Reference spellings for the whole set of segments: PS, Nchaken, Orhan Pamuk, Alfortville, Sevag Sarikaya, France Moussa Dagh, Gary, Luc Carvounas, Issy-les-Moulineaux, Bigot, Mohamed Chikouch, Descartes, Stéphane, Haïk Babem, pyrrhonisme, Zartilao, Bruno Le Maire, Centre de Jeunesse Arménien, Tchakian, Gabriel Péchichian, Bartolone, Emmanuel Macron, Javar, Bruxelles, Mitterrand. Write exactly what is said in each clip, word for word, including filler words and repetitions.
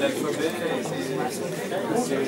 l'alphabet et c'est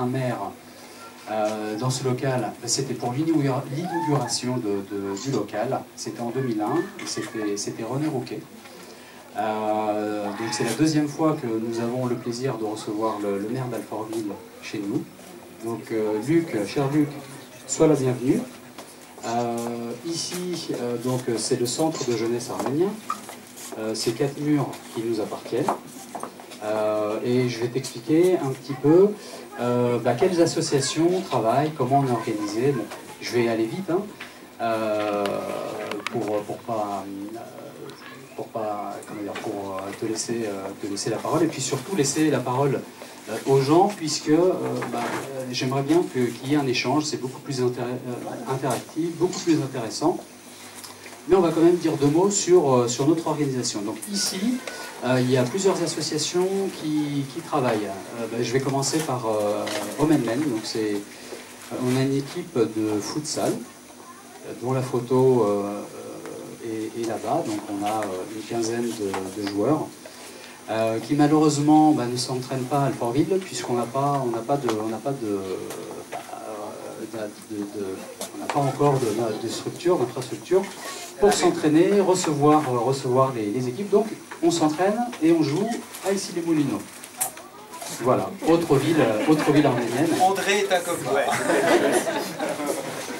un maire euh, dans ce local. C'était pour l'inauguration de, de, du local. C'était en deux mille un. C'était René Rouquet. Euh, donc c'est la deuxième fois que nous avons le plaisir de recevoir le, le maire d'Alfortville chez nous. Donc euh, Luc, cher Luc, sois la bienvenue. Euh, ici, euh, donc c'est le centre de jeunesse arménien. Euh, ces quatre murs qui nous appartiennent. Euh, et je vais t'expliquer un petit peu euh, bah, quelles associations travaillent, comment on est organisé. Bon, je vais aller vite hein, euh, pour, pour pas, pour pas comment dire, pour te laisser, te laisser la parole et puis surtout laisser la parole aux gens puisque euh, bah, j'aimerais bien que, qu'il y ait un échange, c'est beaucoup plus interactif, beaucoup plus intéressant. Mais on va quand même dire deux mots sur, sur notre organisation. Donc ici, euh, il y a plusieurs associations qui, qui travaillent. Euh, ben, je vais commencer par euh, Omenmen. Donc c'est, on a une équipe de futsal, dont la photo euh, est, est là-bas. Donc on a une quinzaine de, de joueurs euh, qui malheureusement ben, ne s'entraînent pas à Alfortville puisqu'on n'a pas, on n'a pas de... On n'a pas de De, de, de, on n'a pas encore de, de structure, d'infrastructure pour s'entraîner, recevoir, euh, recevoir les, les équipes. Donc on s'entraîne et on joue à Issy-les-Moulineaux. Voilà, autre ville, autre ville arménienne. André est un copain. Ouais.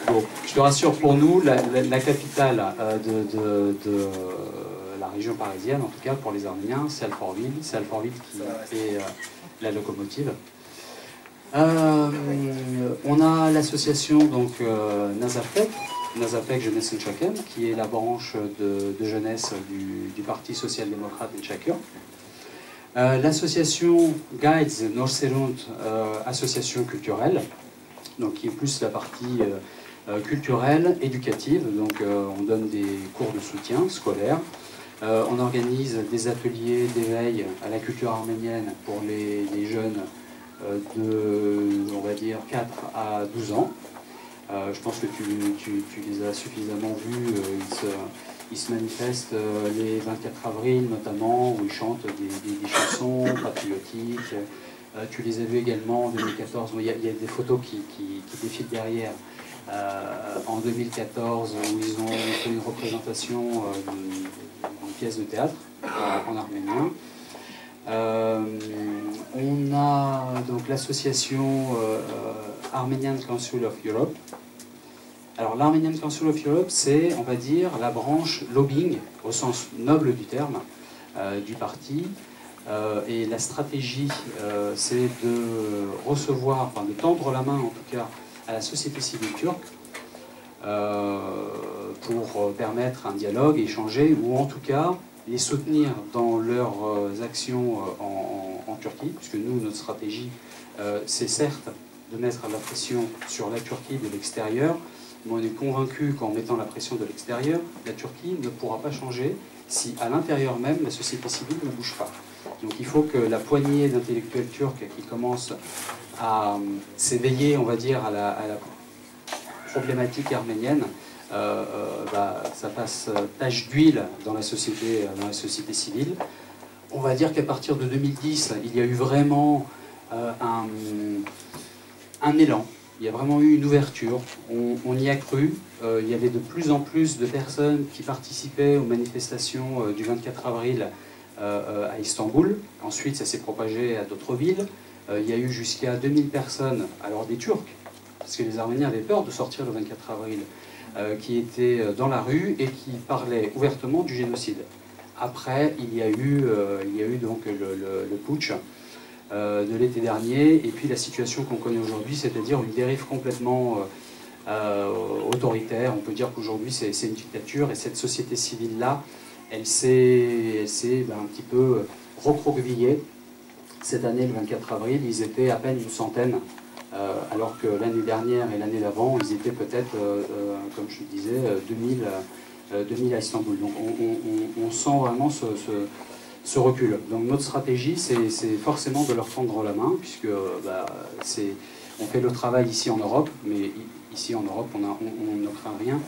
Bon, je te rassure, pour nous, la, la, la capitale euh, de, de, de la région parisienne, en tout cas pour les Arméniens, c'est Alfortville. C'est Alfortville qui est euh, la locomotive. Euh, on a l'association donc euh, Nazafek, Nazafek Jeunesse Nchaken, qui est la branche de, de jeunesse du, du Parti social-démocrate Nchaken. Euh, l'association Guides Norserunt, euh, association culturelle, donc qui est plus la partie euh, culturelle, éducative. Donc euh, on donne des cours de soutien scolaire. Euh, on organise des ateliers d'éveil à la culture arménienne pour les, les jeunes euh, de, on va dire, quatre à douze ans. Euh, je pense que tu, tu, tu les as suffisamment vus. Euh, ils, se, ils se manifestent euh, les vingt-quatre avril notamment, où ils chantent des, des, des chansons patriotiques. Euh, tu les as vus également en deux mille quatorze. Il y a, il y a des photos qui, qui, qui défilent derrière. Euh, en deux mille quatorze, où ils ont fait une représentation euh, d'une pièce de théâtre euh, en arménien. Euh, on a donc l'association euh, Armenian Council of Europe. Alors l'Armenian Council of Europe, c'est, on va dire, la branche lobbying, au sens noble du terme, euh, du parti. Euh, et la stratégie, euh, c'est de recevoir, enfin de tendre la main en tout cas, à la société civile turque euh, pour permettre un dialogue, échanger, ou en tout cas les soutenir dans leurs actions en, en, en Turquie, puisque nous, notre stratégie, euh, c'est certes de mettre la pression sur la Turquie de l'extérieur, mais on est convaincu qu'en mettant la pression de l'extérieur, la Turquie ne pourra pas changer si à l'intérieur même, la société civile ne bouge pas. Donc il faut que la poignée d'intellectuels turcs qui commencent à s'éveiller, on va dire, à la, à la problématique arménienne, euh, euh, bah, ça passe tache d'huile dans la société, dans la société civile. On va dire qu'à partir de deux mille dix, il y a eu vraiment euh, un, un élan. Il y a vraiment eu une ouverture. On, on y a cru. Euh, il y avait de plus en plus de personnes qui participaient aux manifestations euh, du vingt-quatre avril euh, à Istanbul. Ensuite, ça s'est propagé à d'autres villes. Il y a eu jusqu'à deux mille personnes, alors des Turcs, parce que les Arméniens avaient peur de sortir le vingt-quatre avril, euh, qui étaient dans la rue et qui parlaient ouvertement du génocide. Après, il y a eu, euh, il y a eu donc le, le, le putsch euh, de l'été dernier, et puis la situation qu'on connaît aujourd'hui, c'est-à-dire une dérive complètement euh, euh, autoritaire. On peut dire qu'aujourd'hui, c'est une dictature, et cette société civile-là, elle s'est ben, un petit peu recroquevillée. Cette année, le vingt-quatre avril, ils étaient à peine une centaine, euh, alors que l'année dernière et l'année d'avant, ils étaient peut-être, euh, euh, comme je disais, deux mille, euh, deux mille à Istanbul. Donc on, on, on sent vraiment ce, ce, ce recul. Donc notre stratégie, c'est forcément de leur tendre la main, puisque bah, on fait le travail ici en Europe, mais ici en Europe, on, a, on, on ne craint rien.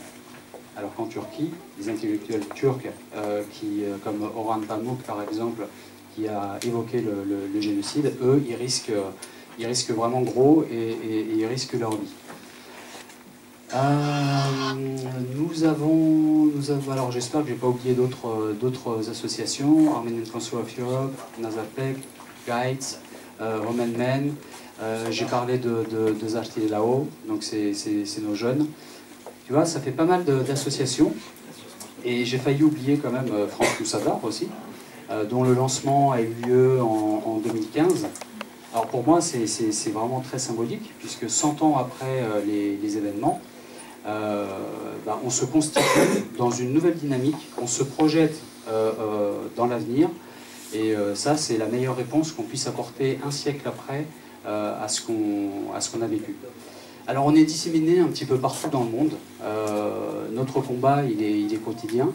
Alors qu'en Turquie, les intellectuels turcs, euh, qui, comme Orhan Pamuk par exemple, qui a évoqué le, le, le génocide, eux, ils risquent, ils risquent vraiment gros et, et, et ils risquent leur vie. Euh, nous avons, nous avons, alors j'espère que je n'ai pas oublié d'autres associations, Armenian Council of Europe, Nazafek, Guides, euh, Omenmen, euh, j'ai parlé de, de, de Zartilao, donc c'est nos jeunes. Tu vois, ça fait pas mal d'associations, et j'ai failli oublier quand même euh, France Moussa Dagh aussi, dont le lancement a eu lieu en, en deux mille quinze. Alors pour moi, c'est vraiment très symbolique, puisque cent ans après euh, les, les événements, euh, bah, on se constitue dans une nouvelle dynamique, on se projette euh, euh, dans l'avenir, et euh, ça, c'est la meilleure réponse qu'on puisse apporter un siècle après euh, à ce qu'on à ce qu'on a vécu. Alors on est disséminés un petit peu partout dans le monde. Euh, notre combat, il est, il est quotidien.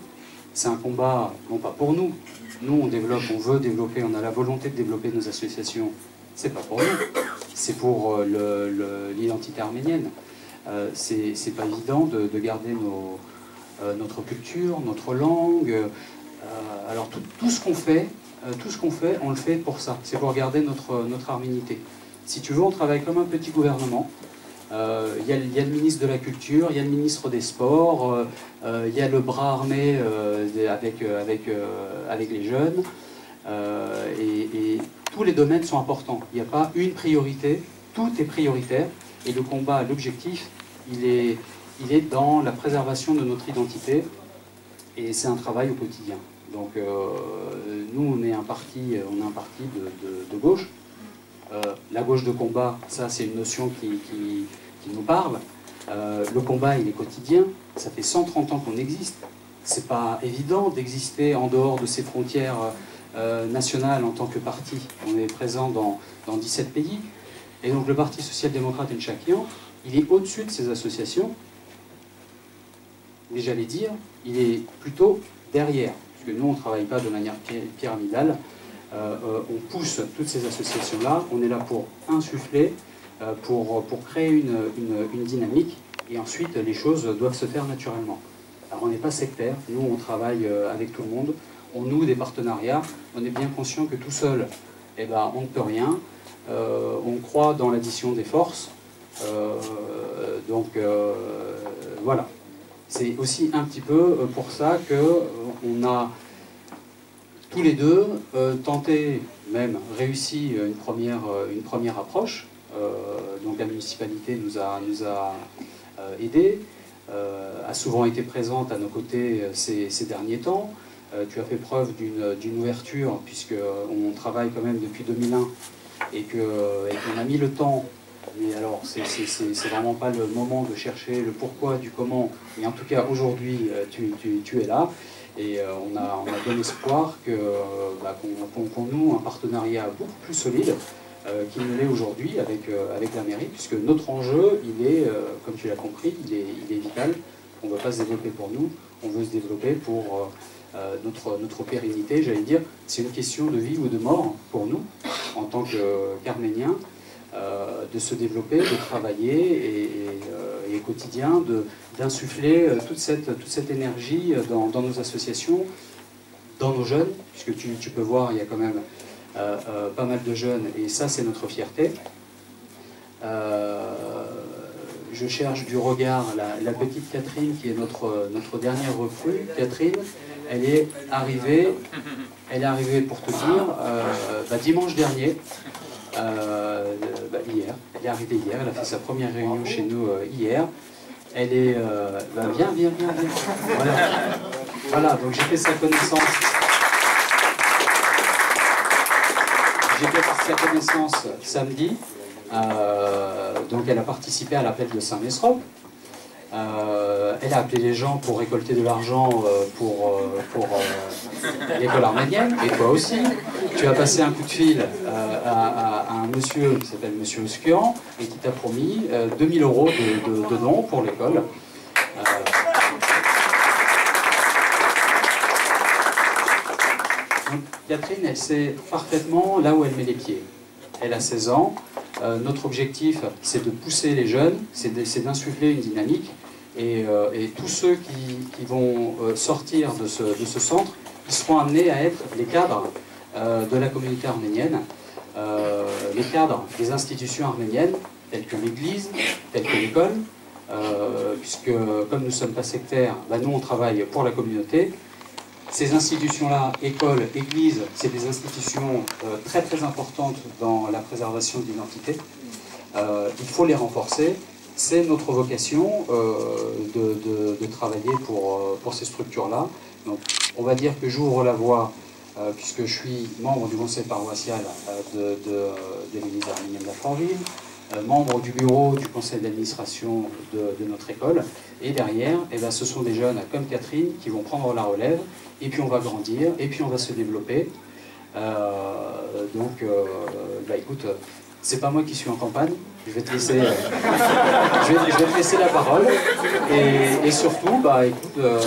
C'est un combat, non pas pour nous. Nous, on développe, on veut développer, on a la volonté de développer nos associations. C'est pas pour nous, c'est pour l'identité arménienne. Euh, c'est pas évident de, de garder nos, euh, notre culture, notre langue. Euh, alors tout, tout ce qu'on fait, euh, tout ce qu'on fait, on le fait pour ça. C'est pour garder notre, notre arménité. Si tu veux, on travaille comme un petit gouvernement. Il euh, y, y a le ministre de la Culture, il y a le ministre des Sports, il euh, euh, y a le bras armé euh, avec, avec, euh, avec les jeunes. Euh, et, et tous les domaines sont importants. Il n'y a pas une priorité, tout est prioritaire. Et le combat, l'objectif, il est, il est dans la préservation de notre identité. Et c'est un travail au quotidien. Donc euh, nous, on est un parti, on est un parti de, de, de gauche. Euh, la gauche de combat, ça c'est une notion qui, qui, qui nous parle. Euh, le combat, il est quotidien. Ça fait cent trente ans qu'on existe. C'est pas évident d'exister en dehors de ces frontières euh, nationales en tant que parti. On est présent dans, dans dix-sept pays. Et donc le Parti social-démocrate Enchakian, il est au-dessus de ces associations. mais j'allais dire, il est plutôt derrière, puisque nous, on ne travaille pas de manière pyramidale. Euh, euh, on pousse toutes ces associations-là, on est là pour insuffler, euh, pour, pour créer une, une, une dynamique, et ensuite, les choses doivent se faire naturellement. Alors, on n'est pas sectaire, nous, on travaille avec tout le monde, on noue des partenariats, on est bien conscient que tout seul, eh ben, on ne peut rien, euh, on croit dans l'addition des forces, euh, donc euh, voilà. C'est aussi un petit peu pour ça qu'on a tous les deux euh, tenté, même réussi une première, une première approche. Euh, donc la municipalité nous a, nous a euh, aidés, euh, a souvent été présente à nos côtés ces, ces derniers temps. Euh, tu as fait preuve d'une ouverture, puisqu'on travaille quand même depuis deux mille un et qu'on a mis le temps. Mais alors, c'est vraiment pas le moment de chercher le pourquoi, du comment. Mais en tout cas, aujourd'hui, tu, tu, tu es là. Et on a, on a bon espoir que, bah, qu'on qu'on noue un partenariat beaucoup plus solide euh, qu'il ne l'est aujourd'hui avec, euh, avec la mairie. Puisque notre enjeu, il est, euh, comme tu l'as compris, il est, il est vital. On ne veut pas se développer pour nous. On veut se développer pour euh, notre, notre pérennité, j'allais dire. C'est une question de vie ou de mort pour nous, en tant qu'Arméniens. Euh, Euh, de se développer, de travailler et, et, euh, et au quotidien d'insuffler euh, toute, cette, toute cette énergie dans, dans nos associations, dans nos jeunes, puisque tu, tu peux voir, il y a quand même euh, euh, pas mal de jeunes, et ça c'est notre fierté. Euh, je cherche du regard la, la petite Catherine qui est notre, notre dernière recrue. Catherine, elle est arrivée, elle est arrivée pour te dire, euh, bah, dimanche dernier. Euh, bah, hier, elle est arrivée hier, elle a fait sa première réunion chez nous euh, hier. Elle est... Euh, bah, viens, viens, viens, viens. Voilà, voilà, donc j'ai fait sa connaissance. J'ai fait sa connaissance samedi. Euh, donc elle a participé à l'appel de Saint-Mesrop. Euh, elle a appelé les gens pour récolter de l'argent euh, pour, euh, pour euh, l'école arménienne, et toi aussi. Tu as passé un coup de fil euh, à, à, à un monsieur qui s'appelle Monsieur Oskian et qui t'a promis euh, deux mille euros de, de, de dons pour l'école. Euh... Catherine, elle sait parfaitement là où elle met les pieds. Elle a seize ans. Euh, notre objectif, c'est de pousser les jeunes, c'est d'insuffler une dynamique. Et, euh, et tous ceux qui, qui vont euh, sortir de ce, de ce centre, ils seront amenés à être les cadres euh, de la communauté arménienne, euh, les cadres des institutions arméniennes, telles que l'église, telles que l'école, euh, puisque comme nous ne sommes pas sectaires, bah, nous on travaille pour la communauté. Ces institutions-là, écoles, églises, c'est des institutions euh, très très importantes dans la préservation de l'identité. Euh, il faut les renforcer. C'est notre vocation euh, de, de, de travailler pour, pour ces structures-là. Donc, on va dire que j'ouvre la voie, euh, puisque je suis membre du conseil paroissial euh, de, de, de l'église arménienne d'Alfortville, euh, membre du bureau du conseil d'administration de, de notre école. Et derrière, eh ben, ce sont des jeunes comme Catherine qui vont prendre la relève. Et puis on va grandir, et puis on va se développer. Euh, donc, euh, bah écoute, c'est pas moi qui suis en campagne. Je vais te laisser, euh, je vais, je vais te laisser la parole. Et, et surtout, bah écoute, euh,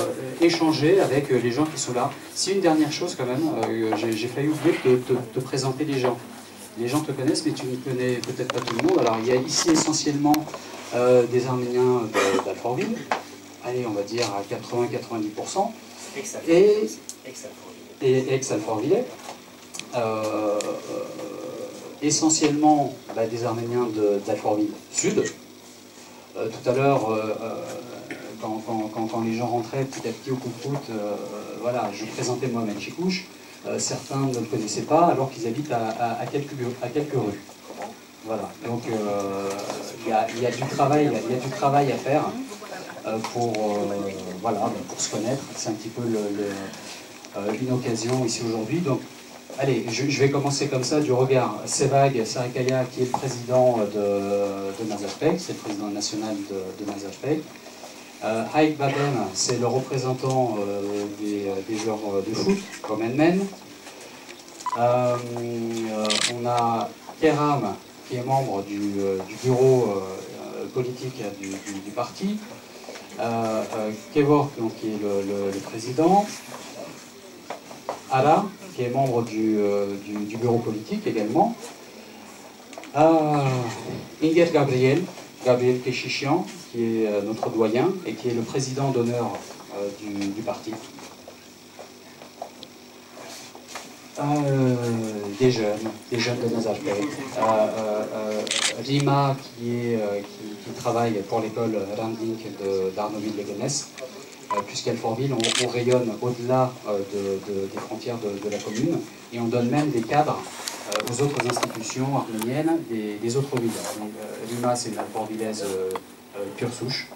échanger avec les gens qui sont là. C'est une dernière chose quand même. Euh, J'ai failli oublier de te, te, te présenter les gens. Les gens te connaissent, mais tu ne connais peut-être pas tout le monde. Alors, il y a ici essentiellement euh, des Arméniens d'Alfortville. Allez, on va dire à quatre-vingts à quatre-vingt-dix pour cent. Et ex-Alfortville, euh, essentiellement bah, des Arméniens d'Alfortville Sud. Euh, tout à l'heure, euh, quand, quand, quand, quand les gens rentraient petit à petit au compte-route, euh, voilà, je présentais Mohamed Chikouch. Euh, certains ne le connaissaient pas, alors qu'ils habitent à, à, à, quelques, à quelques rues. Voilà, donc il euh, y, y, y a du travail à faire. Pour, euh, voilà, pour se connaître, c'est un petit peu le, le, euh, une occasion ici aujourd'hui. Donc, allez, je, je vais commencer comme ça, du regard. Sevag Sarikaya, qui est le président de, de Nazafek, c'est le président national de, de Nazafek. Euh, Haïk Babem, c'est le représentant euh, des, des joueurs de foot, Omenmen. Euh, on a Kéram, qui est membre du, du bureau euh, politique du, du, du parti. euh, Kevork, donc, qui est le, le, le président, Ala, qui est membre du, euh, du, du bureau politique également, euh, Inget Gabriel, Gabriel Péchichian, qui est euh, notre doyen et qui est le président d'honneur euh, du, du parti. Euh, des jeunes, des jeunes de Nazafek, euh, euh, euh, Rima qui, est, euh, qui, qui travaille pour l'école Randink d'Arnoville-le-Gonesse, euh, puisqu'à Alfortville, on, on rayonne au-delà euh, de, de, des frontières de, de la commune, et on donne même des cadres euh, aux autres institutions arméniennes des, des autres villes. Donc, euh, Rima, c'est une alfortvillaise euh, euh, pure souche.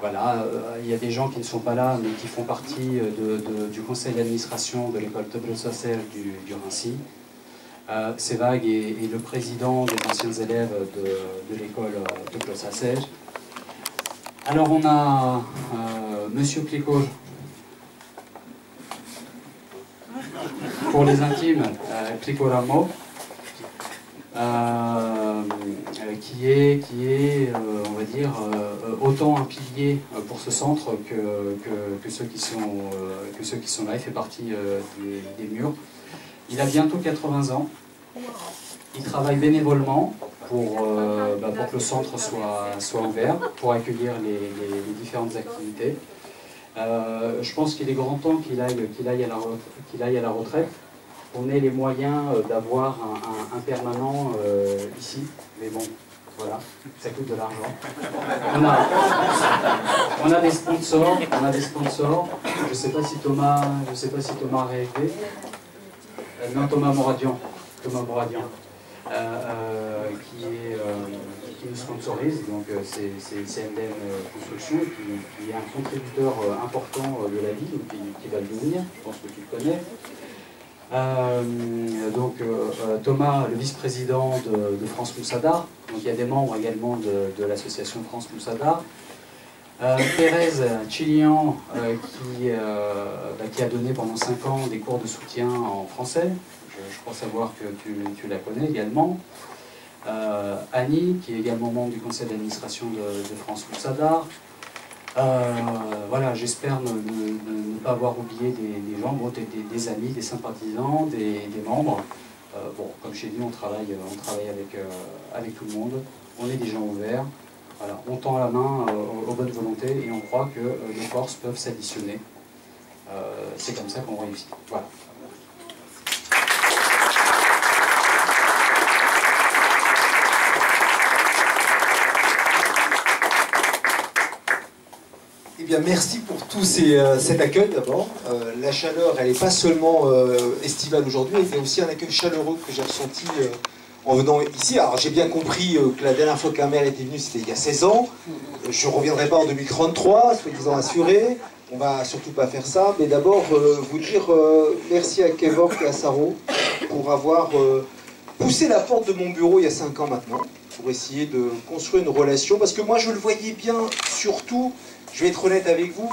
Voilà, il euh, y a des gens qui ne sont pas là, mais qui font partie de, de, du conseil d'administration de l'école Toclosacèges du, du Rhincy. Euh, Sevag est, est le président des anciens élèves de, de l'école Toclosacèges. Alors on a euh, Monsieur Clicot, pour les intimes, euh, Clicot Rameau. Euh, qui est, qui est euh, on va dire, euh, autant un pilier pour ce centre que, que, que, ceux, qui sont, euh, que ceux qui sont là. Il fait partie euh, des, des murs. Il a bientôt quatre-vingts ans. Il travaille bénévolement pour, euh, bah, pour que le centre soit, soit ouvert, pour accueillir les, les, les différentes activités. Euh, je pense qu'il est grand temps qu'il aille, qu'il aille à la, qu'il aille à la retraite. On ait les moyens d'avoir un, un, un permanent euh, ici, mais bon, voilà, ça coûte de l'argent. On a, on a des sponsors, on a des sponsors. Je ne sais pas si Thomas, je sais pas si Thomas a réécrit. Euh, non, Thomas Mouradian, Thomas Mouradian, euh, euh, qui, est, euh, qui nous sponsorise, donc euh, c'est C N D M Construction, qui, qui est un contributeur euh, important euh, de la ville, qui, qui va le devenir. Je pense que tu le connais. Euh, donc euh, Thomas, le vice-président de, de France Moussa Dagh. Donc il y a des membres également de, de l'association France Moussa Dagh. Euh, Thérèse Chilian, euh, qui, euh, bah, qui a donné pendant cinq ans des cours de soutien en français. Je, je crois savoir que tu, tu la connais également. Euh, Annie, qui est également membre du conseil d'administration de, de France Moussa Dagh. Euh, voilà, j'espère ne, ne, ne pas avoir oublié des, des gens, bon, des, des amis, des sympathisants, des, des membres. Euh, bon, comme chez nous, on travaille, on travaille avec, euh, avec tout le monde, on est des gens ouverts. Voilà, on tend la main euh, aux bonnes volontés et on croit que euh, les forces peuvent s'additionner. Euh, C'est comme ça qu'on réussit. Voilà. Eh bien, merci pour tout ces, euh, cet accueil d'abord. Euh, la chaleur, elle n'est pas seulement euh, estivale aujourd'hui, elle était aussi un accueil chaleureux que j'ai ressenti euh, en venant ici. Alors j'ai bien compris euh, que la dernière fois qu'un maire était venu, c'était il y a seize ans. Euh, je ne reviendrai pas en deux mille trente-trois, soyez-en assurés. On ne va surtout pas faire ça. Mais d'abord, euh, vous dire euh, merci à Kevork et à Saro pour avoir euh, poussé la porte de mon bureau il y a cinq ans maintenant, pour essayer de construire une relation. Parce que moi, je le voyais bien, surtout... Je vais être honnête avec vous,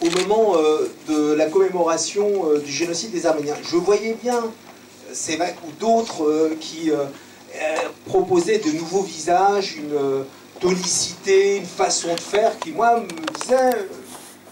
au moment euh, de la commémoration euh, du génocide des Arméniens, je voyais bien euh, Sevag ou d'autres euh, qui euh, euh, proposaient de nouveaux visages, une euh, tonicité, une façon de faire qui, moi, me disait euh,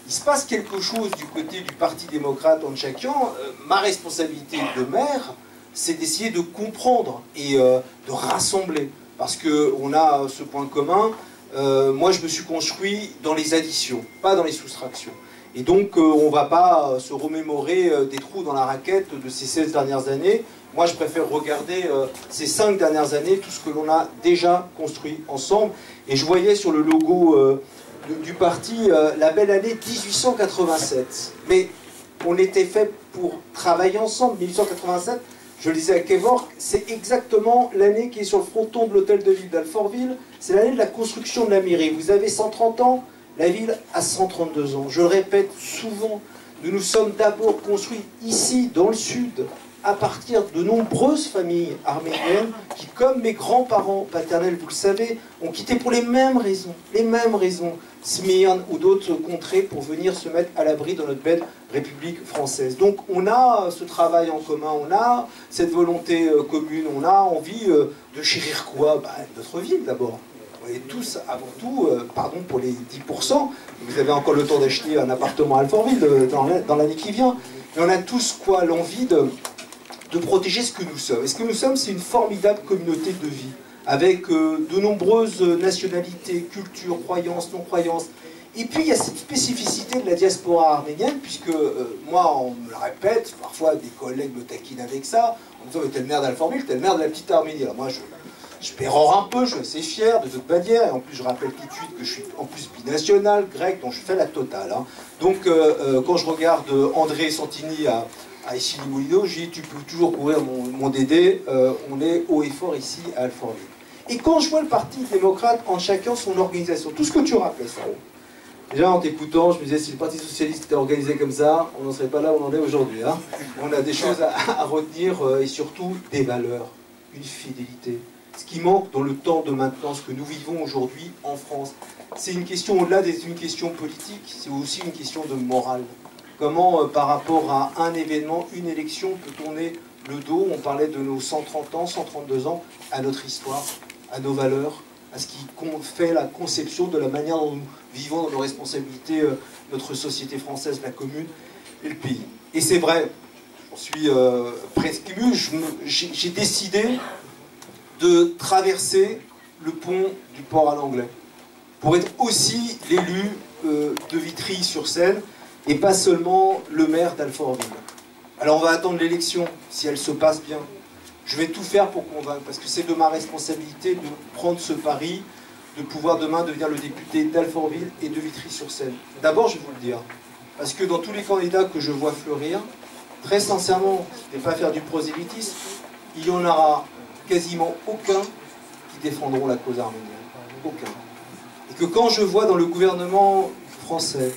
il se passe quelque chose du côté du Parti démocrate en Tchakian. Euh, ma responsabilité de maire, c'est d'essayer de comprendre et euh, de rassembler, parce qu'on a ce point commun. Euh, moi, je me suis construit dans les additions, pas dans les soustractions. Et donc, euh, on ne va pas euh, se remémorer euh, des trous dans la raquette de ces seize dernières années. Moi, je préfère regarder euh, ces cinq dernières années, tout ce que l'on a déjà construit ensemble. Et je voyais sur le logo euh, de, du parti euh, la belle année mille huit cent quatre-vingt-sept. Mais on était fait pour travailler ensemble. mille huit cent quatre-vingt-sept, je le disais à Kevork, c'est exactement l'année qui est sur le fronton de l'hôtel de ville d'Alfortville. C'est l'année de la construction de la mairie. Vous avez cent trente ans, la ville a cent trente-deux ans. Je le répète souvent, nous nous sommes d'abord construits ici, dans le sud, à partir de nombreuses familles arméniennes qui, comme mes grands-parents paternels, vous le savez, ont quitté pour les mêmes raisons, les mêmes raisons, Smyrne ou d'autres contrées, pour venir se mettre à l'abri dans notre belle République française. Donc on a ce travail en commun, on a cette volonté commune, on a envie de chérir quoi? Bah, notre ville d'abord. et tous, avant tout, euh, pardon pour les dix pour cent, vous avez encore le temps d'acheter un appartement à Alfortville euh, dans l'année qui vient, mais on a tous quoi l'envie de, de protéger ce que nous sommes. Et ce que nous sommes, c'est une formidable communauté de vie, avec euh, de nombreuses nationalités, cultures, croyances, non-croyances. Et puis il y a cette spécificité de la diaspora arménienne, puisque euh, moi, on me le répète, parfois des collègues me taquinent avec ça, en me disant, mais t'es le maire d'Alfortville, t'es le maire de la petite Arménie. Alors moi, je... Je pérore un peu, je suis assez fier de toute manière, et en plus je rappelle tout de suite que je suis en plus binational, grec, donc je fais la totale. Hein. Donc euh, quand je regarde André Santini à, à Issy-les-Moulineaux, je dis tu peux toujours courir mon, mon dédé, euh, on est haut et fort ici à Alfortville. Et quand je vois le Parti démocrate en chacun son organisation, tout ce que tu rappelais, ça. Déjà en t'écoutant, je me disais si le Parti socialiste était organisé comme ça, on n'en serait pas là où on en est aujourd'hui. Hein. On a des choses à, à retenir et surtout des valeurs, une fidélité. Ce qui manque dans le temps de maintenance que nous vivons aujourd'hui en France. C'est une question, au-delà d'être une question politique, c'est aussi une question de morale. Comment, euh, par rapport à un événement, une élection, peut tourner le dos, on parlait de nos cent trente ans, cent trente-deux ans, à notre histoire, à nos valeurs, à ce qui fait la conception de la manière dont nous vivons, dans nos responsabilités, euh, notre société française, la commune et le pays. Et c'est vrai, j'en suis euh, presque ému, j'ai décidé de traverser le pont du port à l'anglais, pour être aussi l'élu euh, de Vitry-sur-Seine, et pas seulement le maire d'Alfortville. Alors on va attendre l'élection, si elle se passe bien. Je vais tout faire pour convaincre, parce que c'est de ma responsabilité de prendre ce pari, de pouvoir demain devenir le député d'Alfortville et de Vitry-sur-Seine. D'abord, je vais vous le dire, parce que dans tous les candidats que je vois fleurir, très sincèrement, et pas faire du prosélytisme, il y en aura quasiment aucun qui défendront la cause arménienne. Aucun. Et que quand je vois dans le gouvernement français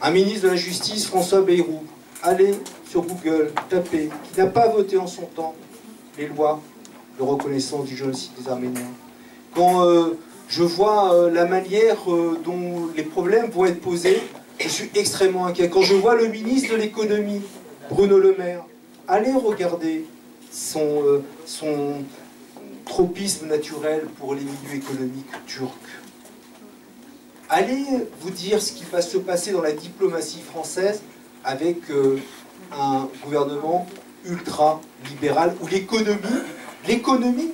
un ministre de la Justice, François Bayrou, aller sur Google, taper, qui n'a pas voté en son temps les lois de reconnaissance du génocide des Arméniens, quand euh, je vois euh, la manière euh, dont les problèmes vont être posés, je suis extrêmement inquiet. Quand je vois le ministre de l'économie, Bruno Le Maire, aller regarder Son, euh, son tropisme naturel pour les milieux économiques turcs. Allez vous dire ce qui va se passer dans la diplomatie française avec euh, un gouvernement ultra-libéral où l'économie, l'économie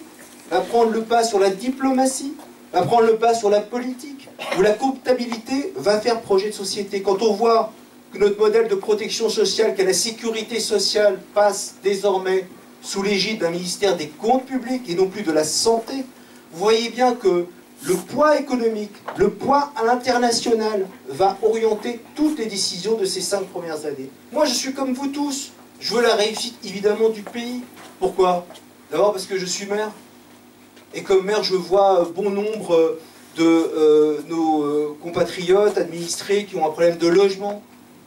va prendre le pas sur la diplomatie, va prendre le pas sur la politique, où la comptabilité va faire projet de société. Quand on voit que notre modèle de protection sociale, que la sécurité sociale passe désormais sous l'égide d'un ministère des comptes publics et non plus de la santé, vous voyez bien que le poids économique, le poids à l'international va orienter toutes les décisions de ces cinq premières années. Moi, je suis comme vous tous. Je veux la réussite, évidemment, du pays. Pourquoi? D'abord parce que je suis maire. Et comme maire, je vois bon nombre de euh, nos compatriotes administrés qui ont un problème de logement,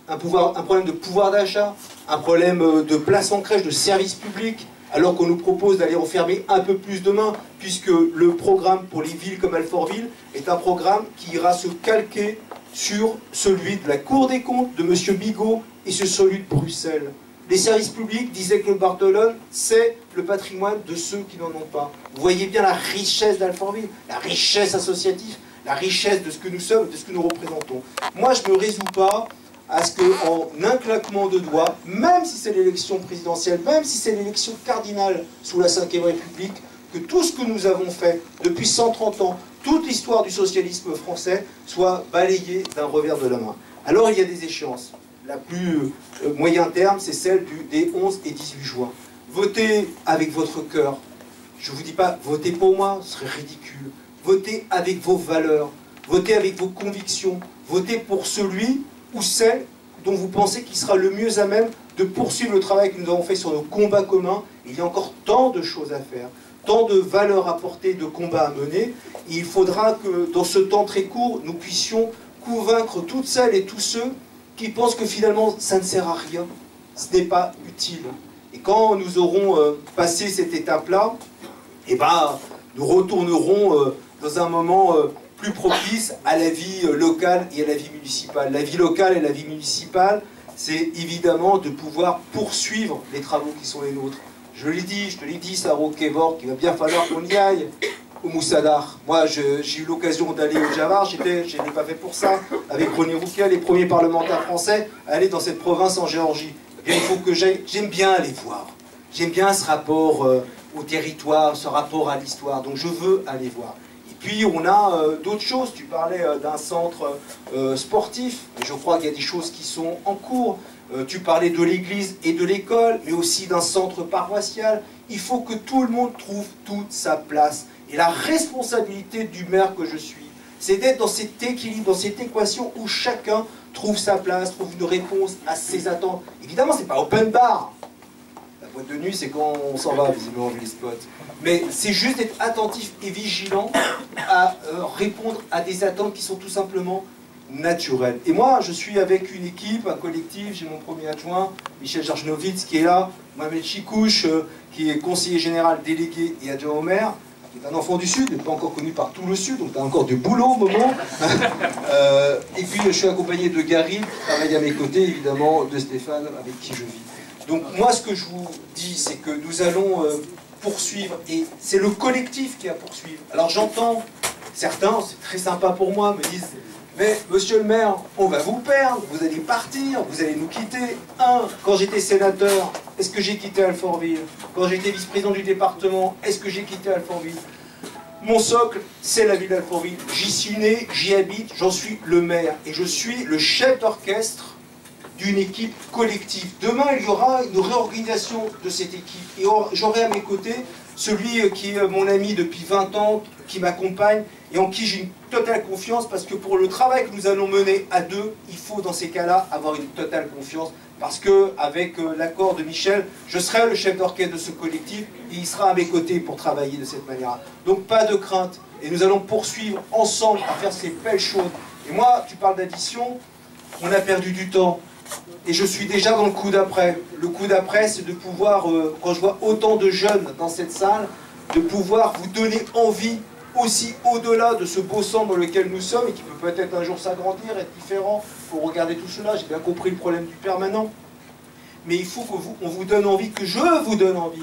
un, pouvoir, un problème de pouvoir d'achat, un problème de place en crèche, de service public, alors qu'on nous propose d'aller refermer un peu plus demain, puisque le programme pour les villes comme Alfortville est un programme qui ira se calquer sur celui de la Cour des comptes, de M. Bigot, et sur celui de Bruxelles. Les services publics, disait Claude Bartolone, c'est le patrimoine de ceux qui n'en ont pas. Vous voyez bien la richesse d'Alfortville, la richesse associative, la richesse de ce que nous sommes, de ce que nous représentons. Moi, je ne me résous pas à ce qu'en un claquement de doigts, même si c'est l'élection présidentielle, même si c'est l'élection cardinale sous la cinquième République, que tout ce que nous avons fait depuis cent trente ans, toute l'histoire du socialisme français, soit balayé d'un revers de la main. Alors il y a des échéances. La plus euh, moyen terme, c'est celle du, des onze et dix-huit juin. Votez avec votre cœur. Je ne vous dis pas, votez pour moi, ce serait ridicule. Votez avec vos valeurs, votez avec vos convictions, votez pour celui ou celle dont vous pensez qu'il sera le mieux à même de poursuivre le travail que nous avons fait sur nos combats communs. Il y a encore tant de choses à faire, tant de valeurs à porter, de combats à mener. Et il faudra que, dans ce temps très court, nous puissions convaincre toutes celles et tous ceux qui pensent que finalement, ça ne sert à rien, ce n'est pas utile. Et quand nous aurons euh, passé cette étape-là, eh ben, nous retournerons euh, dans un moment Euh, plus propice à la vie locale et à la vie municipale. La vie locale et la vie municipale, c'est évidemment de pouvoir poursuivre les travaux qui sont les nôtres. Je l'ai dit, je te l'ai dit, ça Kevork, il va bien falloir qu'on y aille. au Moussadar. Moi, j'ai eu l'occasion d'aller au Javar, je ne l'ai pas fait pour ça, avec René Rouquet, les premiers parlementaires français, à aller dans cette province en Géorgie. Et il faut que j'aille, j'aime bien aller voir. J'aime bien ce rapport euh, au territoire, ce rapport à l'histoire, donc je veux aller voir. Et puis, on a euh, d'autres choses. Tu parlais euh, d'un centre euh, sportif, je crois qu'il y a des choses qui sont en cours. Euh, tu parlais de l'église et de l'école, mais aussi d'un centre paroissial. Il faut que tout le monde trouve toute sa place. Et la responsabilité du maire que je suis, c'est d'être dans cet équilibre, dans cette équation où chacun trouve sa place, trouve une réponse à ses attentes. Évidemment, c'est pas open bar. La boîte de nuit, c'est quand on s'en va, visiblement, vu les spots. Mais c'est juste d'être attentif et vigilant à euh, répondre à des attentes qui sont tout simplement naturel. Et moi, je suis avec une équipe, un collectif, j'ai mon premier adjoint, Michel Jarjnovitz, qui est là, Mohamed Chikouch, euh, qui est conseiller général délégué et adjoint au maire, qui est un enfant du Sud, pas encore connu par tout le Sud, donc tu as encore du boulot au moment. euh, et puis, je suis accompagné de Gary, qui travaille à mes côtés, évidemment, de Stéphane, avec qui je vis. Donc, moi, ce que je vous dis, c'est que nous allons euh, poursuivre, et c'est le collectif qui a poursuivre. Alors, j'entends, certains, c'est très sympa pour moi, me disent... Mais, monsieur le maire, on va vous perdre, vous allez partir, vous allez nous quitter. Un, quand j'étais sénateur, est-ce que j'ai quitté Alfortville? Quand j'étais vice-président du département, est-ce que j'ai quitté Alfortville? Mon socle, c'est la ville d'Alfortville. J'y suis né, j'y habite, j'en suis le maire. Et je suis le chef d'orchestre d'une équipe collective. Demain, il y aura une réorganisation de cette équipe. Et j'aurai à mes côtés celui qui est mon ami depuis vingt ans, qui m'accompagne et en qui j'ai une totale confiance, parce que pour le travail que nous allons mener à deux, il faut dans ces cas-là avoir une totale confiance, parce que avec l'accord de Michel, je serai le chef d'orchestre de ce collectif et il sera à mes côtés pour travailler de cette manière-là. Donc pas de crainte, et nous allons poursuivre ensemble à faire ces belles choses. Et moi, tu parles d'addition, on a perdu du temps. Et je suis déjà dans le coup d'après. Le coup d'après, c'est de pouvoir, euh, quand je vois autant de jeunes dans cette salle, de pouvoir vous donner envie aussi au-delà de ce beau centre dans lequel nous sommes et qui peut peut-être un jour s'agrandir, être différent. Il faut regarder tout cela. J'ai bien compris le problème du permanent. Mais il faut qu'on vous, on vous donne envie, que je vous donne envie.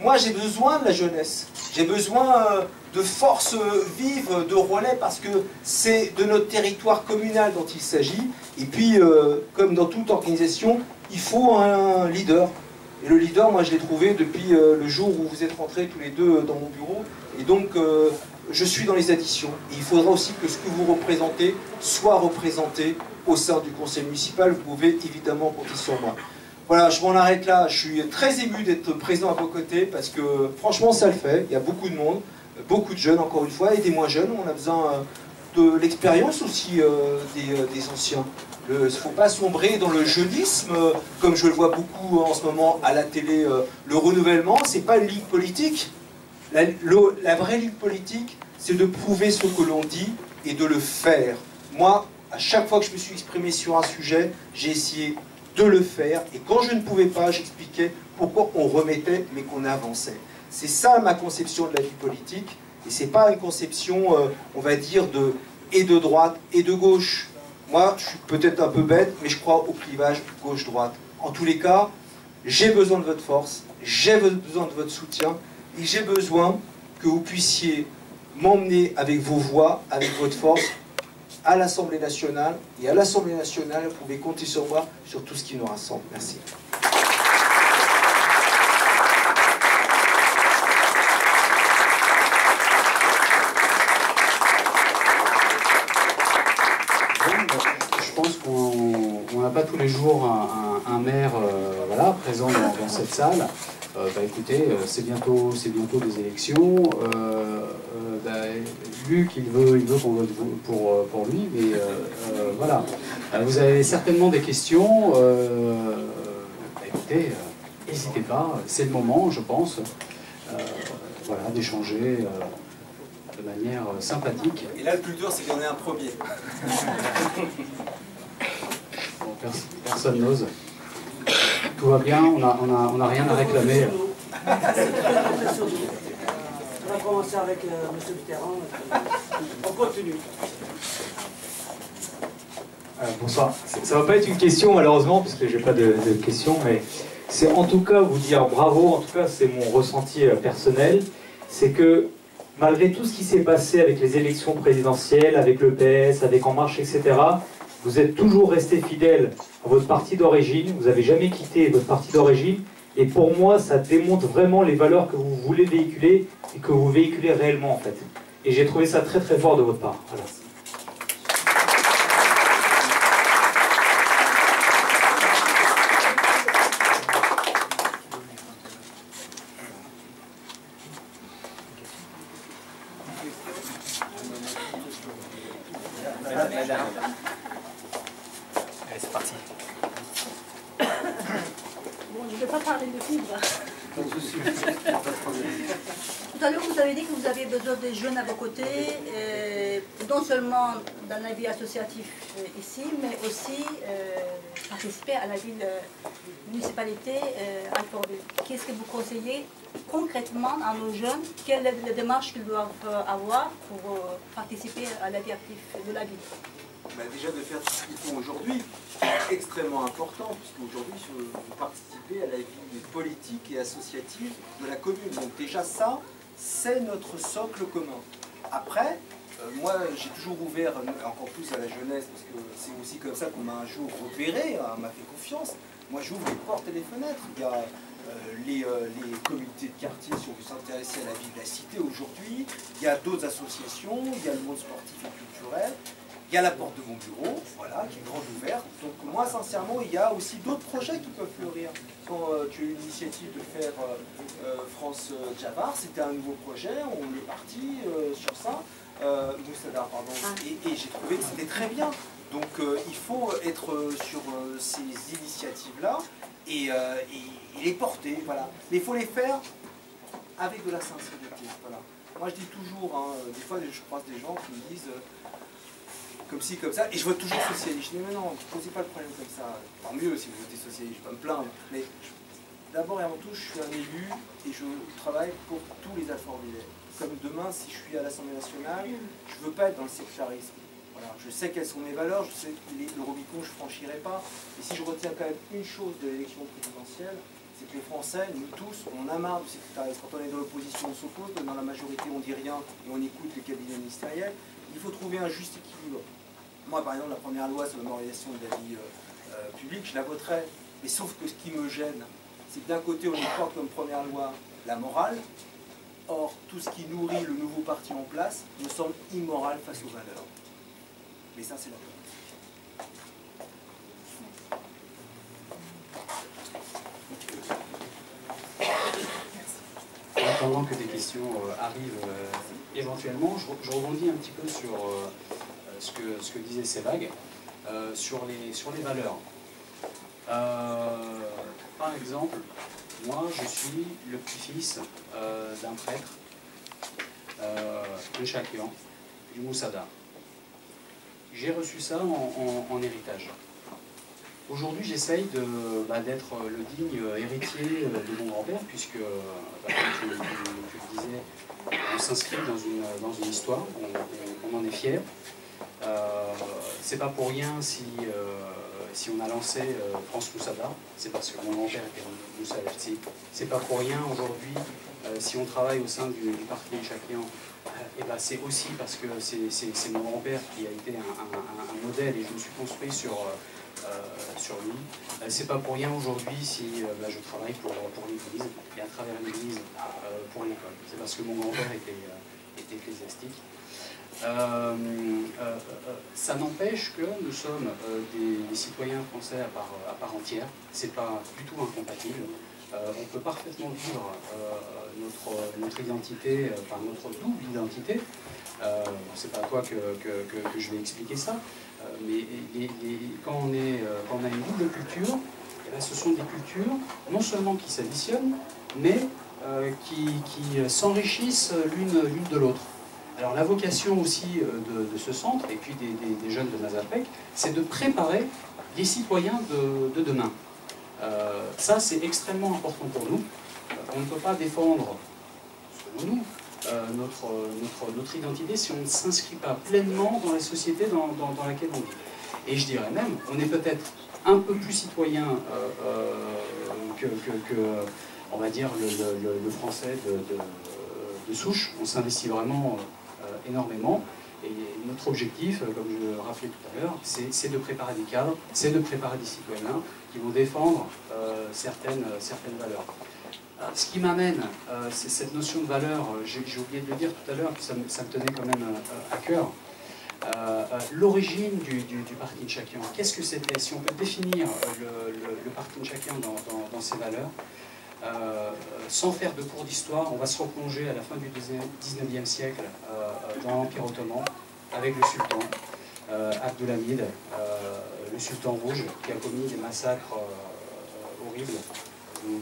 Moi, j'ai besoin de la jeunesse. J'ai besoin euh, de forces euh, vives, de relais, parce que c'est de notre territoire communal dont il s'agit. Et puis, euh, comme dans toute organisation, il faut un leader. Et le leader, moi, je l'ai trouvé depuis euh, le jour où vous êtes rentrés tous les deux euh, dans mon bureau. Et donc, euh, je suis dans les additions. Et il faudra aussi que ce que vous représentez soit représenté au sein du conseil municipal. Vous pouvez évidemment compter sur moi. Voilà, je m'en arrête là. Je suis très ému d'être présent à vos côtés, parce que, franchement, ça le fait. Il y a beaucoup de monde, beaucoup de jeunes, encore une fois, et des moins jeunes. On a besoin... Euh, de l'expérience aussi euh, des, euh, des anciens. Il ne faut pas sombrer dans le jeunisme, euh, comme je le vois beaucoup euh, en ce moment à la télé. Euh, le renouvellement, c'est pas une ligne politique. La, le, la vraie ligne politique, c'est de prouver ce que l'on dit et de le faire. Moi, à chaque fois que je me suis exprimé sur un sujet, j'ai essayé de le faire. Et quand je ne pouvais pas, j'expliquais pourquoi on remettait, mais qu'on avançait. C'est ça ma conception de la vie politique. Et ce n'est pas une conception, euh, on va dire, de, et de droite et de gauche. Moi, je suis peut-être un peu bête, mais je crois au clivage gauche-droite. En tous les cas, j'ai besoin de votre force, j'ai besoin de votre soutien, et j'ai besoin que vous puissiez m'emmener avec vos voix, avec votre force, à l'Assemblée nationale. Et à l'Assemblée nationale, vous pouvez compter sur moi, sur tout ce qui nous rassemble. Merci. Pas tous les jours un, un, un maire euh, voilà, présent dans, dans cette salle. Euh, bah, écoutez, euh, c'est bientôt, c'est bientôt des élections. Euh, euh, bah, Luc, il veut, il veut qu'on vote pour, pour lui, mais euh, euh, voilà. Euh, vous avez certainement des questions. Euh, bah, écoutez, euh, n'hésitez pas. C'est le moment, je pense, euh, voilà, d'échanger euh, de manière sympathique. Et là, le plus dur, c'est qu'il y en ait un premier. Personne n'ose. Tout va bien, on n'a on a, on a rien à réclamer. On va commencer avec euh, monsieur Mitterrand. On continue. Euh, bonsoir. Ça ne va pas être une question, malheureusement, parce que je n'ai pas de, de questions, mais c'est en tout cas vous dire bravo, en tout cas c'est mon ressenti euh, personnel, c'est que malgré tout ce qui s'est passé avec les élections présidentielles, avec le P S, avec En Marche, et cetera, vous êtes toujours resté fidèle à votre parti d'origine, vous n'avez jamais quitté votre parti d'origine, et pour moi, ça démontre vraiment les valeurs que vous voulez véhiculer et que vous véhiculez réellement, en fait. Et j'ai trouvé ça très très fort de votre part. Voilà. Jeunes à vos côtés, euh, non seulement dans la vie associative euh, ici, mais aussi euh, participer à la ville euh, municipalité euh, Alfortville. Qu'est-ce que vous conseillez concrètement à nos jeunes? Quelle est la démarche qu'ils doivent avoir pour euh, participer à la vie active de la ville? Bah déjà de faire ce qu'ils font aujourd'hui, c'est extrêmement important, puisque aujourd'hui vous participez à la vie politique et associative de la commune. Donc déjà ça, c'est notre socle commun. Après, euh, moi j'ai toujours ouvert encore plus à la jeunesse, parce que c'est aussi comme ça qu'on m'a un jour repéré, hein, m'a fait confiance. Moi j'ouvre les portes et les fenêtres. Il y a euh, les, euh, les comités de quartier si on veut s'intéresser à la vie de la cité aujourd'hui. Il y a d'autres associations, il y a le monde sportif et culturel. Il y a la porte de mon bureau, voilà, qui est grande ouverte. Donc moi, sincèrement, il y a aussi d'autres projets qui peuvent fleurir. Quand euh, tu as eu l'initiative de faire euh, euh, France euh, Javar, c'était un nouveau projet, on est parti euh, sur ça, euh, Moussadar, pardon, et, et j'ai trouvé que c'était très bien. Donc euh, il faut être euh, sur euh, ces initiatives-là et, euh, et, et les porter, voilà. Mais il faut les faire avec de la sincérité, voilà. Moi, je dis toujours, hein, des fois, je croise des gens qui me disent... Euh, comme ci, comme ça, et je vote toujours socialiste. Je dis, mais non, ne posez pas le problème comme ça. Tant mieux si vous votez socialiste, je ne vais pas me plaindre. Mais d'abord et avant tout, je suis un élu et je travaille pour tous les Alfortvillains. Comme demain, si je suis à l'Assemblée nationale, je ne veux pas être dans le sectarisme. Voilà, je sais quelles sont mes valeurs, je sais que les, le Rubicon, je ne franchirai pas. Et si je retiens quand même une chose de l'élection présidentielle, c'est que les Français, nous tous, on a marre du sectarisme. Quand on est dans l'opposition, on s'oppose, dans la majorité, on ne dit rien et on écoute les cabinets ministériels. Il faut trouver un juste équilibre. Moi, par exemple, la première loi sur l'organisation de la vie euh, euh, publique, je la voterai. Mais sauf que ce qui me gêne, c'est que d'un côté, on y porte comme première loi la morale. Or, tout ce qui nourrit le nouveau parti en place me semble immoral face aux valeurs. Mais ça, c'est la politique. En attendant que des questions euh, arrivent euh, éventuellement, je, je rebondis un petit peu sur... Euh, Ce que, ce que disait Sevag, euh, sur, les, sur les valeurs. Euh, par exemple, moi je suis le petit-fils euh, d'un prêtre, euh, de Chakian, du Moussada. J'ai reçu ça en, en, en héritage. Aujourd'hui j'essaye d'être bah, le digne héritier de mon grand-père, puisque, bah, comme tu, tu, tu le disais, on s'inscrit dans une, dans une histoire, on, on, on en est fier. Euh, c'est pas pour rien si, euh, si on a lancé euh, France Moussa Dagh, c'est parce que mon grand-père était Moussa Dagh. C'est pas pour rien aujourd'hui, euh, si on travaille au sein du, du parti Chaklian, euh, et ben c'est aussi parce que c'est mon grand-père qui a été un, un, un modèle et je me suis construit sur, euh, sur lui. Euh, c'est pas pour rien aujourd'hui si euh, ben je travaille pour, pour l'Église et à travers l'Église euh, pour l'école. C'est parce que mon grand-père était, euh, était ecclésiastique. Euh, euh, euh, ça n'empêche que nous sommes euh, des, des citoyens français à part, à part entière, c'est pas du tout incompatible, euh, on peut parfaitement vivre euh, notre, notre identité, euh, enfin notre double identité, euh, c'est pas à toi que, que, que, que je vais expliquer ça, euh, mais et, et, et quand, on est, euh, quand on a une double culture, eh bien, ce sont des cultures non seulement qui s'additionnent, mais euh, qui, qui s'enrichissent l'une de l'autre. Alors la vocation aussi de, de ce centre, et puis des, des, des jeunes de Nazafek, c'est de préparer les citoyens de, de demain. Euh, ça c'est extrêmement important pour nous. Euh, on ne peut pas défendre, selon nous, euh, notre, notre, notre identité si on ne s'inscrit pas pleinement dans la société dans, dans, dans laquelle on vit. Et je dirais même, on est peut-être un peu plus citoyen euh, euh, que, que, que, on va dire, le, le, le français de... de de souche. On s'investit vraiment euh, énormément. Et notre objectif, euh, comme je le rappelais tout à l'heure, c'est de préparer des cadres, c'est de préparer des citoyens qui vont défendre euh, certaines, certaines valeurs. Alors, ce qui m'amène, euh, c'est cette notion de valeur, euh, j'ai oublié de le dire tout à l'heure, ça, ça me tenait quand même euh, à cœur. Euh, euh, L'origine du, du, du parking chacun, qu'est-ce que c'était? Si on peut définir le, le, le parking chacun dans, dans, dans ses valeurs, euh, sans faire de cours d'histoire, on va se replonger à la fin du dix-neuvième siècle euh, dans l'Empire ottoman avec le sultan euh, Abdülhamid, euh, le sultan rouge qui a commis des massacres euh, horribles.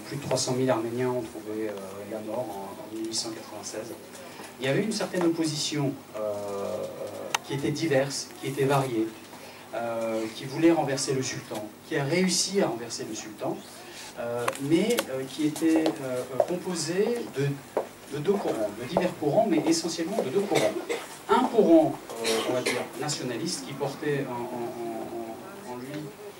Plus de trois cent mille Arméniens ont trouvé euh, la mort en, en mille huit cent quatre-vingt-seize. Il y avait une certaine opposition euh, euh, qui était diverse, qui était variée, euh, qui voulait renverser le sultan, qui a réussi à renverser le sultan, euh, mais euh, qui était euh, composée de, de deux courants, de divers courants, mais essentiellement de deux courants. Un courant, euh, on va dire, nationaliste, qui portait en, en, en, en lui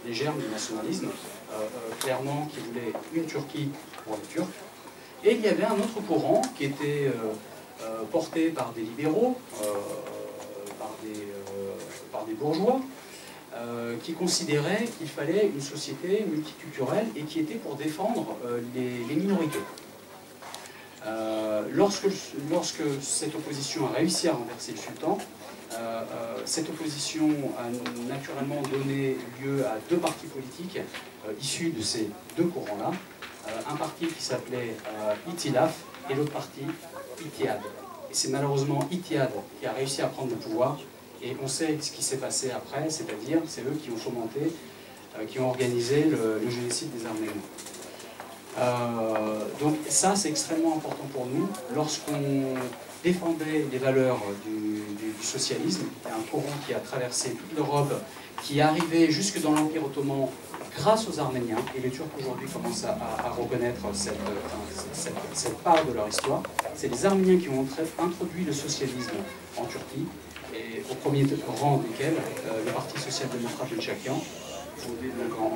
les germes du nationalisme, euh, euh, clairement qui voulait une Turquie pour les Turcs. Et il y avait un autre courant qui était euh, euh, porté par des libéraux, euh, par, des, euh, par des bourgeois, euh, qui considéraient qu'il fallait une société multiculturelle et qui était pour défendre euh, les, les minorités. Euh, lorsque, lorsque cette opposition a réussi à renverser le sultan, Euh, euh, cette opposition a naturellement donné lieu à deux partis politiques euh, issus de ces deux courants-là. Euh, un parti qui s'appelait euh, Itilaf et l'autre parti Itiad. Et c'est malheureusement Itiad qui a réussi à prendre le pouvoir. Et on sait ce qui s'est passé après, c'est-à-dire c'est eux qui ont fomenté, euh, qui ont organisé le, le génocide des Arméniens. Euh, donc ça, c'est extrêmement important pour nous. Lorsqu'on défendait les valeurs du, du, du socialisme, un courant qui a traversé toute l'Europe, qui est arrivé jusque dans l'Empire ottoman grâce aux Arméniens, et les Turcs aujourd'hui commencent à, à, à reconnaître cette, cette, cette part de leur histoire. C'est les Arméniens qui ont introduit le socialisme en Turquie, et au premier rang desquels euh, le Parti social-démocrate de Tchakian, fondé en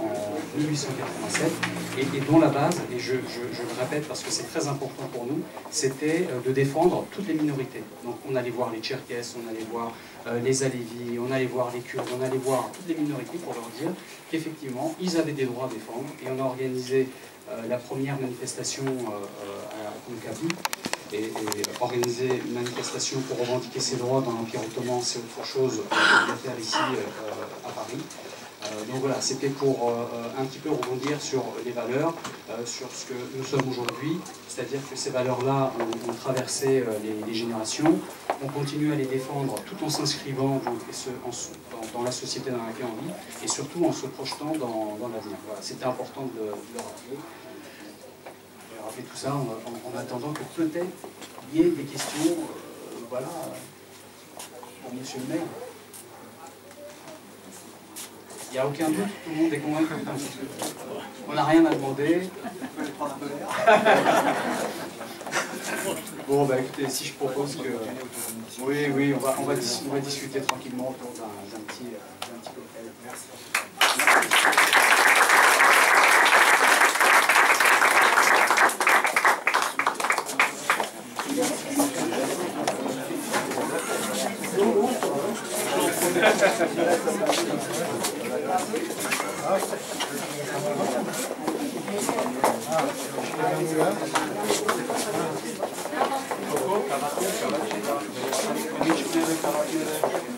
mille huit cent quatre-vingt-sept, et, et dont la base, et je, je, je le répète parce que c'est très important pour nous, c'était de défendre toutes les minorités. Donc on allait voir les Tcherkesses, on allait voir euh, les Alévis, on allait voir les Kurdes, on allait voir toutes les minorités pour leur dire qu'effectivement, ils avaient des droits à défendre. Et on a organisé euh, la première manifestation euh, à Konkabli, et, et organiser une manifestation pour revendiquer ses droits dans l'Empire ottoman, c'est autre chose de faire ici euh, à Paris. Euh, donc voilà, c'était pour euh, un petit peu rebondir sur les valeurs, euh, sur ce que nous sommes aujourd'hui, c'est-à-dire que ces valeurs-là ont, ont traversé euh, les, les générations, on continue à les défendre tout en s'inscrivant dans, dans la société dans laquelle on vit, et surtout en se projetant dans, dans l'avenir. Voilà, c'était important de, de le rappeler. Je vais rappeler tout ça en, en, en attendant que peut-être il y ait des questions, euh, voilà, pour monsieur le maire. Il n'y a aucun doute, tout le monde est convaincu. On n'a rien à demander. Je peux les prendre un peu l'air. Bon, bah écoutez, si je propose que... Oui, oui, on va, on va, dis on va discuter tranquillement autour d'un petit, d'un petit cocktail. Merci. Thank you.